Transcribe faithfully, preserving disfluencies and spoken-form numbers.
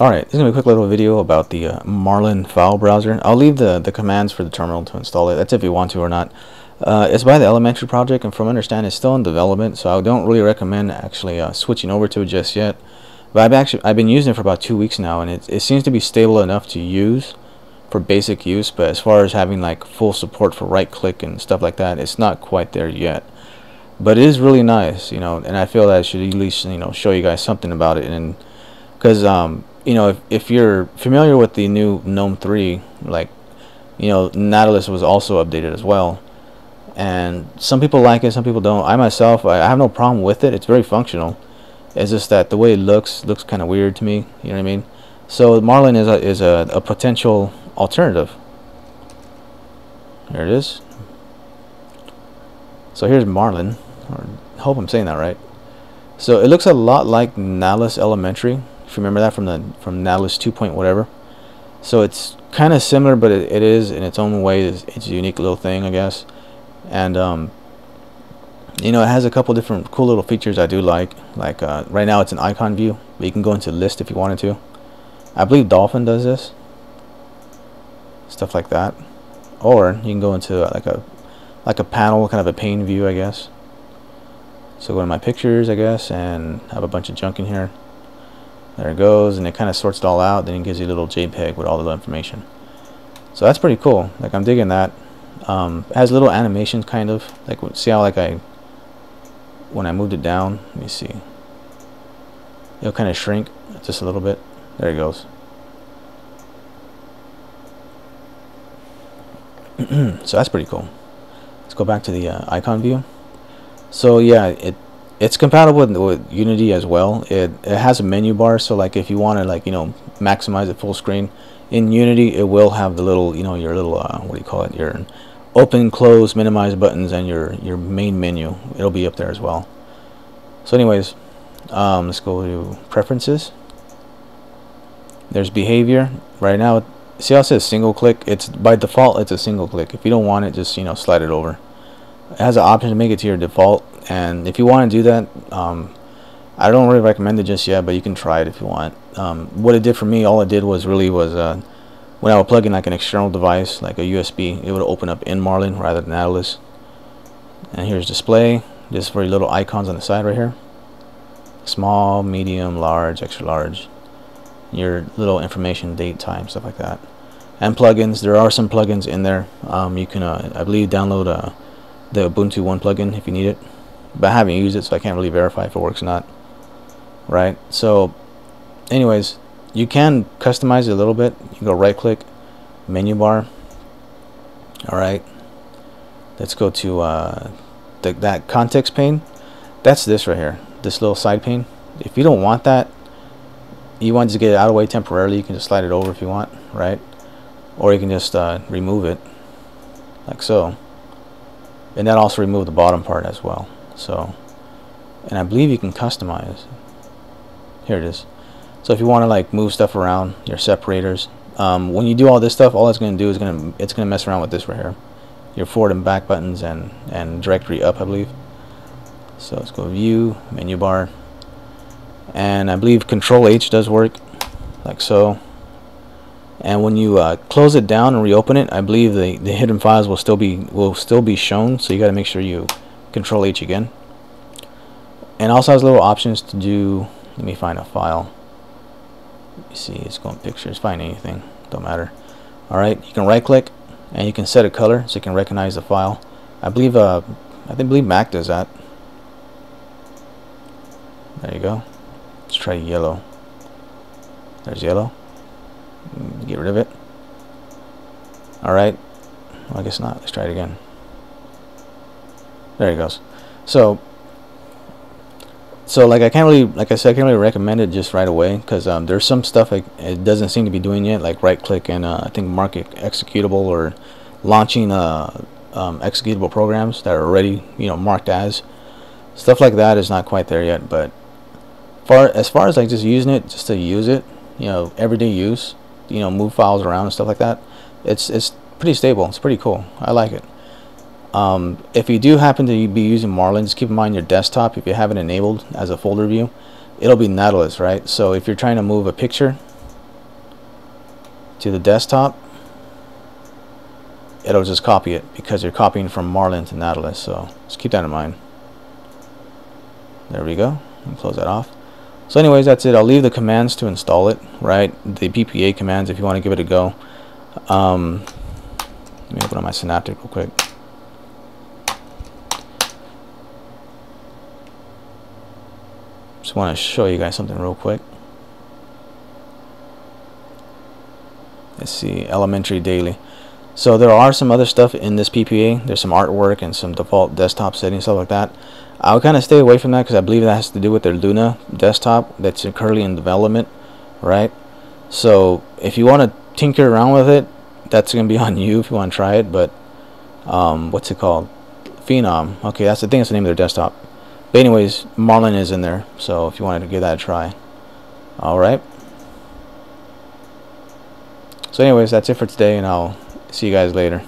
Alright, this is going to be a quick little video about the uh, Marlin file browser. I'll leave the, the commands for the terminal to install it. That's if you want to or not. Uh, it's by the Elementary Project, and from what I understand, it's still in development, so I don't really recommend actually uh, switching over to it just yet. But I've, actually, I've been using it for about two weeks now, and it, it seems to be stable enough to use for basic use, but as far as having like full support for right-click and stuff like that, it's not quite there yet. But it is really nice, you know, and I feel that I should at least, you know, show you guys something about it. And because, um, you know, if, if you're familiar with the new GNOME three, like, you know, Nautilus was also updated as well. And some people like it, some people don't. I myself, I, I have no problem with it. It's very functional. It's just that the way it looks, looks kind of weird to me, you know what I mean? So Marlin is a, is a, a potential alternative. There it is. So here's Marlin. I hope I'm saying that right. So it looks a lot like Nautilus Elementary, if you remember that from the from Nautilus two point whatever. So it's kind of similar, but it, it is in its own way. It's, it's a unique little thing, I guess. And um, you know, it has a couple different cool little features I do like. Like uh, right now, it's an icon view, but you can go into list if you wanted to. I believe Dolphin does this. Stuff like that, or you can go into like a like a panel, kind of a pane view, I guess. So go to my pictures, I guess, and have a bunch of junk in here. There it goes, and it kind of sorts it all out. Then it gives you a little JPEG with all the information. So that's pretty cool. Like, I'm digging that. Um, it has little animations, kind of like, see how like I when I moved it down. Let me see. It'll kind of shrink just a little bit. There it goes. So that's pretty cool. Let's go back to the uh, icon view. So yeah, it it's compatible with, with Unity as well. It it has a menu bar, so like if you want to like you know maximize it full screen in Unity, it will have the little you know your little uh, what do you call it your open, close, minimize buttons, and your your main menu. It'll be up there as well. So anyways, um, let's go to preferences. There's behavior right now. See how it says single click? It's by default, it's a single click. If you don't want it, just you know slide it over. It has an option to make it to your default, and if you want to do that, um, I don't really recommend it just yet, but you can try it if you want. Um, what it did for me, all it did was really was uh, when I would plug in like an external device, like a U S B, it would open up in Marlin rather than Nautilus. And here's display. This is for your little icons on the side right here. Small, medium, large, extra large. Your little information, date, time, stuff like that. And plugins, there are some plugins in there. Um, you can, uh, I believe, download uh, the Ubuntu One plugin if you need it. But I haven't used it, so I can't really verify if it works or not. Right? So, anyways, you can customize it a little bit. You can go right-click, menu bar. All right. Let's go to uh, the, that context pane. That's this right here, this little side pane. If you don't want that, you want to get it out of the way temporarily, you can just slide it over if you want, right? Or you can just uh, remove it, like so. And that also removed the bottom part as well. So, and I believe you can customize. Here it is. So if you want to like move stuff around, your separators. Um, when you do all this stuff, all it's going to do is going to it's going to mess around with this right here, your forward and back buttons and and directory up, I believe. So let's go view, menu bar. And I believe Control H does work, like so. And when you uh, close it down and reopen it, I believe the the hidden files will still be will still be shown. So you got to make sure you Control H again. And also has little options to do. Let me find a file. Let me see, it's going pictures. Find anything, don't matter. All right, you can right click and you can set a color so you can recognize the file. I believe uh I think believe Mac does that. There you go. Let's try yellow. There's yellow. Get rid of it. Alright. Well, I guess not. Let's try it again. There it goes. So, so like I can't really, like I said, I can't really recommend it just right away because um, there's some stuff I, it doesn't seem to be doing yet, like right-click and uh, I think mark it executable or launching uh, um, executable programs that are already, you know, marked as stuff like that is not quite there yet, but. Far, as far as like just using it just to use it, you know, everyday use, you know, move files around and stuff like that, it's it's pretty stable. It's pretty cool. I like it. Um, if you do happen to be using Marlin, just keep in mind your desktop, if you have it enabled as a folder view, it'll be Nautilus, right? So if you're trying to move a picture to the desktop, it'll just copy it because you're copying from Marlin to Nautilus, so just keep that in mind. There we go. I'll close that off. So anyways, that's it. I'll leave the commands to install it, right? The P P A commands if you want to give it a go. Um, let me open up my Synaptic real quick. Just want to show you guys something real quick. Let's see, Elementary Daily. So there are some other stuff in this P P A. There's some artwork and some default desktop settings, stuff like that. I'll kind of stay away from that because I believe that has to do with their Luna desktop that's currently in development, right? So if you want to tinker around with it, that's going to be on you if you want to try it. But um, what's it called? Phenom. Okay, that's the thing. That's the name of their desktop. But anyways, Marlin is in there, so if you wanted to give that a try. All right. So anyways, that's it for today, and I'll see you guys later.